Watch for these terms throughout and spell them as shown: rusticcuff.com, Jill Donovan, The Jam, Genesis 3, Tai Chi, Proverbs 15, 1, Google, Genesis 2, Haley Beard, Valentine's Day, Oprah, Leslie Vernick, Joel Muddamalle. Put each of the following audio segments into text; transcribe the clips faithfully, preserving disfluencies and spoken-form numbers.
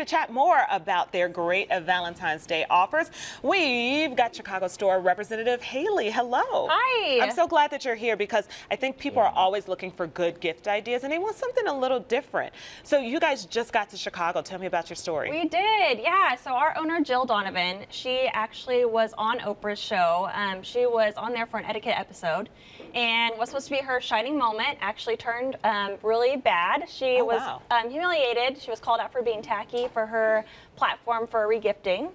to chat more about their great Valentine's Day offers, we've got Chicago store representative Haley. Hello. Hi. I'm so glad that you're here because I think people are always looking for good gift ideas and they want something a little different. So you guys just got to Chicago. Tell me about your story. We did, yeah. So our owner, Jill Donovan, she actually was on Oprah's show. Um, she was on there for an etiquette episode, and what's supposed to be her shining moment actually turned um, really bad. She oh, was wow. um, humiliated. She was called out for being tacky for her platform for regifting.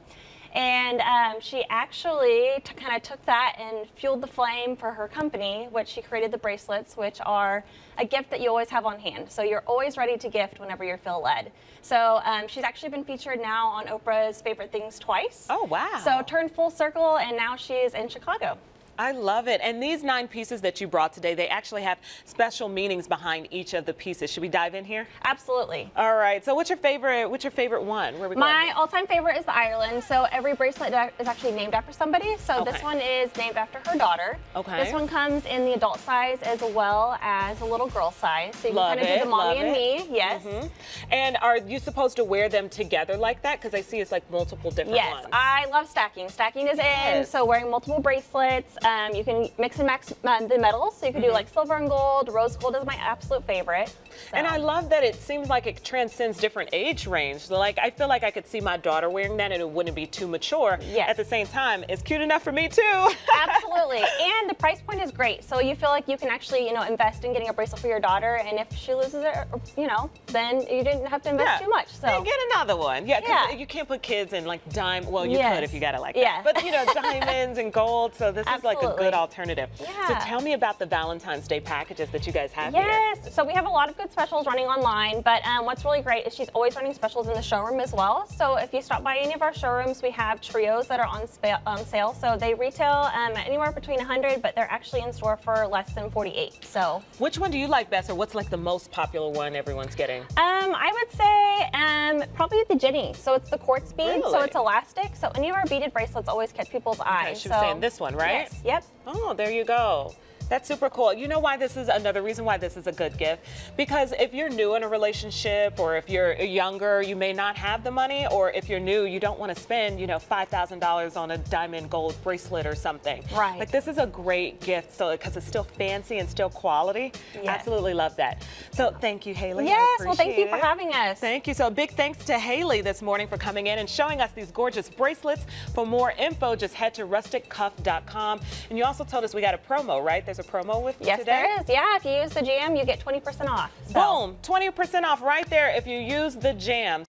And um, she actually kind of took that and fueled the flame for her company, which she created the bracelets, which are a gift that you always have on hand. So you're always ready to gift whenever you feel led. So um, she's actually been featured now on Oprah's Favorite Things twice. Oh, wow. So turned full circle, and now she is in Chicago. I love it. And these nine pieces that you brought today, they actually have special meanings behind each of the pieces. Should we dive in here? Absolutely. All right. So what's your favorite? What's your favorite one? Where we My all-time favorite is the Ireland. So every bracelet is actually named after somebody. So okay. this one is named after her daughter. Okay. This one comes in the adult size as well as a little girl size. So you love can kind of it, do the mommy and it. me. Yes. Mm-hmm. And are you supposed to wear them together like that? Because I see it's like multiple different yes. ones. Yes. I love stacking. Stacking is yes. in. So wearing multiple bracelets. Um, you can mix and match uh, the metals, so you can mm-hmm. do like silver and gold. Rose gold is my absolute favorite. So. And I love that it seems like it transcends different age range. Like I feel like I could see my daughter wearing that and it wouldn't be too mature. Yes. At the same time, it's cute enough for me too. Absolutely. And the price point is great. So you feel like you can actually, you know, invest in getting a bracelet for your daughter, and if she loses it, you know, then you didn't have to invest yeah. too much. So. Then get another one. Yeah, because yeah. you can't put kids in like diamond. Well, you yes. could if you got it like yeah. that. But you know, diamonds and gold. So this Absolutely. is like a good alternative. Yeah. So tell me about the Valentine's Day packages that you guys have yes. here. Yes, so we have a lot of good specials running online, but um, what's really great is she's always running specials in the showroom as well. So if you stop by any of our showrooms, we have trios that are on, on sale. So they retail um, anywhere between one hundred, but they're actually in store for less than forty-eight. So which one do you like best, or what's like the most popular one everyone's getting? Um, I would say um, probably the Jenny. So it's the quartz bead, really? So it's elastic. So any of our beaded bracelets always catch people's eyes. Okay, she was so, saying this one, right? Yes. Yep. Oh, there you go. That's super cool. You know why this is another reason why this is a good gift? Because if you're new in a relationship, or if you're younger, you may not have the money, or if you're new, you don't want to spend, you know, five thousand dollars on a diamond gold bracelet or something. Right. Like this is a great gift, so because it's still fancy and still quality. Yes. Absolutely love that. So thank you, Haley. Yes, well, thank you for having us. Thank you. So a big thanks to Haley this morning for coming in and showing us these gorgeous bracelets. For more info, just head to rustic cuff dot com. And you also told us we got a promo, right? There's a promo with you yes, today? Yes, there is. Yeah, if you use the Jam, you get twenty percent off. So. Boom, twenty percent off right there if you use the Jam.